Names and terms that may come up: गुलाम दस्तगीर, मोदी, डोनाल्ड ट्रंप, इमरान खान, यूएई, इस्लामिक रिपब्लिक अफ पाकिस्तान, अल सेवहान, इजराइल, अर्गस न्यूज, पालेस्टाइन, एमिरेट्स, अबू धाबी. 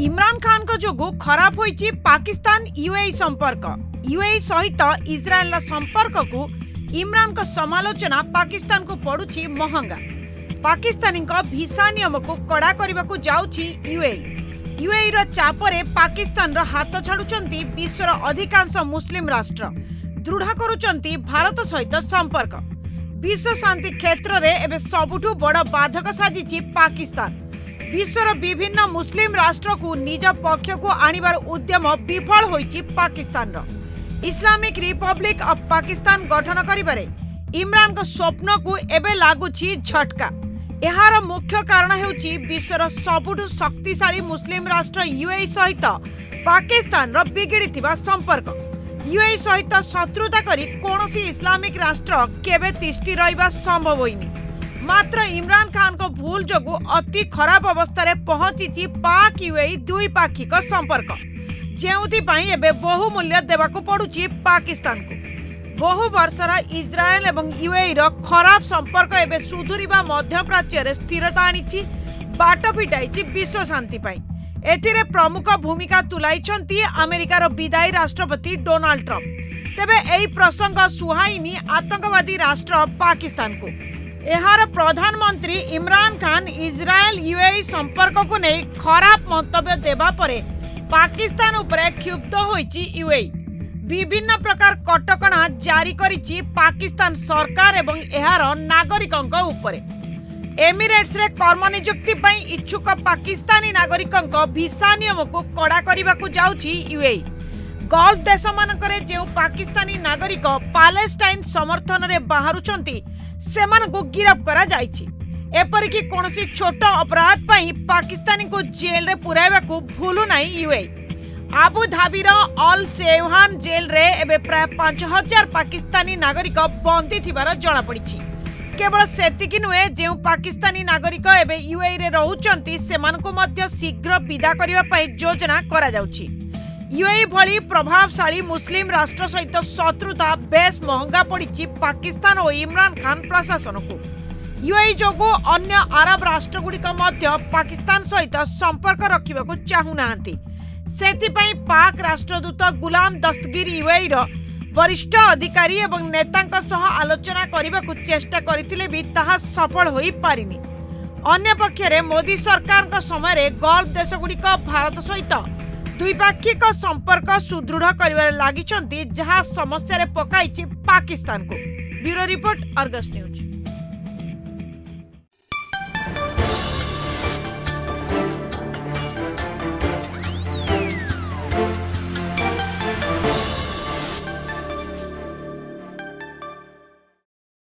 इमरान खान को जोगु खराब होइछि पाकिस्तान यूएई संपर्क। यूएई सहित इजराइल संपर्क को इमरान को समालोचना पाकिस्तान को पड़ुछि महंगा। पाकिस्तानी भिसा नियम को कड़ा करने को जाउछि यूएई। यूएई रो चापरे पाकिस्तान रो हाथ छाडुछंती विश्वर अधिकांश मुस्लिम राष्ट्र। दृढ़ करुछंती भारत सहित संपर्क। विश्व शांति क्षेत्र रे एबे सबुठु बड़ बाधक साजिछि पाकिस्तान। विश्वर विभिन्न मुस्लिम राष्ट्र को निज पक्ष को आणिबार उद्यम विफल होइछि पाकिस्तान रो। इस्लामिक रिपब्लिक अफ पाकिस्तान गठन करिबारे इमरान को स्वप्न को एबे लागुछि झटका। एहार मुख्य कारण हेउछि विश्वर सबुठु शक्तिशाली मुस्लिम राष्ट्र यूएई सहित पाकिस्तान रो बिगिड़िथिबा संपर्क। यूएई सहित शत्रुता करी कोनोसी इस्लामिक राष्ट्र केबे तिष्टि रहिबा संभव होइनि। मात्र इमरान खान को भूल जोगु अति खराब अवस्था रे पहुंची पाक यूएई द्विपाक्षिक संपर्क, जेउथि बहुमूल्य देवा को पड़ुछि पाकिस्तान को। बहु वर्षर इजराइल एवं यूएई रो खराब संपर्क एबे सुधुरिबा मध्यप्राच्य रे स्थिरता आनिछि, बाट फिटाइछि विश्व शांति पाई। एथिरे प्रमुख भूमिका तुलाइछंती अमेरिकार विदायी राष्ट्रपति डोनाल्ड ट्रंप। तेबे एही प्रसंग सुहाइनी आतंकवादी राष्ट्र पाकिस्तान को। एहार प्रधानमंत्री इमरान खान इजराइल यूएई संपर्क को नहीं खराब मंतव्य देवा परे पाकिस्तान उपरे क्षुब्ध होइछि यूएई। विभिन्न प्रकार कटकणा जारी करिछि पाकिस्तान सरकार एवं एहार नागरिकंक उपरे। एमिरेट्स रे कर्मनियुक्ति पई इच्छुक पाकिस्तानी नागरिकंक भिसा नियम को कड़ा करबा को जाउछि यूएई। गल्फ देश मानकरे जेउ पाकिस्तानी नागरिक पालेस्टाइन समर्थन रे बाहरुचंती सेमानकु गिरफ्त करा जायछि। एपरिकि कोनोसी छोट अपराध पई पाकिस्तानी को जेल रे पुराइबाकु भूलु नाही यूएई। अबू धाबी रो अल सेवहान जेल रे एबे प्राय 5000 पाकिस्तानी नागरिक बंदी थिबार जणा पड़िछि। केवल सेतिकि नुए जेउ पाकिस्तानी नागरिक एबे यूएई रे रहउचंती सेमानकु मध्य शीघ्र विदा करिवा पई योजना करा जाउछि। यूएई भली प्रभावशाली मुस्लिम राष्ट्र सहित शत्रुता बेस महंगा पड़ी पाकिस्तान और इमरान खान प्रशासन को। यूएई जोगु अन्य आरब राष्ट्रगुड़िक मध्य पाकिस्तान सहित संपर्क रखा को चाहूनाहांती। सेथिपाई पाक राष्ट्रदूत गुलाम दस्तगीर यूएई रो वरिष्ठ अधिकारी एवं नेतांक सह आलोचना करने को चेष्टा करथिले भी ताहा सफल होई पारिनी। अन्य पक्षरे मोदी सरकार का समय गल्फ देशगुड़िक भारत सहित द्विपाक्षिक संपर्क सुदृढ़ करिवार लागिछंती, जहां समस्या रे पकाइछि पाकिस्तान को। Bureau report, अर्गस न्यूज।